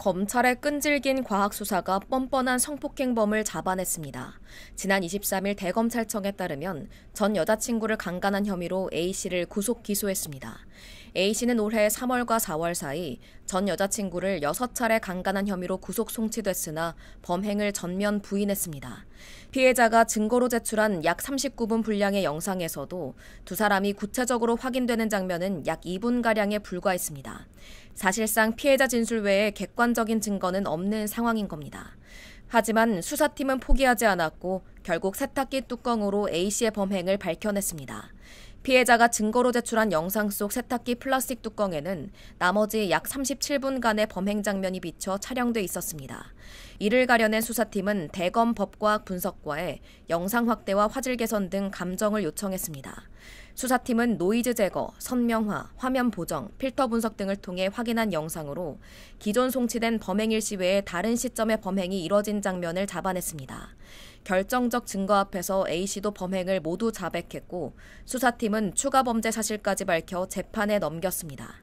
검찰의 끈질긴 과학수사가 뻔뻔한 성폭행범을 잡아냈습니다. 지난 23일 대검찰청에 따르면 전 여자친구를 강간한 혐의로 A씨를 구속 기소했습니다. A씨는 올해 3월과 4월 사이 전 여자친구를 6차례 강간한 혐의로 구속 송치됐으나 범행을 전면 부인했습니다. 피해자가 증거로 제출한 약 39분 분량의 영상에서도 두 사람이 구체적으로 확인되는 장면은 약 2분가량에 불과했습니다. 사실상 피해자 진술 외에 객관적인 증거는 없는 상황인 겁니다. 하지만 수사팀은 포기하지 않았고 결국 세탁기 뚜껑으로 A씨의 범행을 밝혀냈습니다. 피해자가 증거로 제출한 영상 속 세탁기 플라스틱 뚜껑에는 나머지 약 37분간의 범행 장면이 비쳐 촬영돼 있었습니다. 이를 가려낸 수사팀은 대검 법과학 분석과에 영상 확대와 화질 개선 등 감정을 요청했습니다. 수사팀은 노이즈 제거, 선명화, 화면 보정, 필터 분석 등을 통해 확인한 영상으로 기존 송치된 범행 일시 외에 다른 시점의 범행이 이뤄진 장면을 잡아냈습니다. 결정적 증거 앞에서 A씨도 범행을 모두 자백했고 수사팀은 추가 범죄 사실까지 밝혀 재판에 넘겼습니다.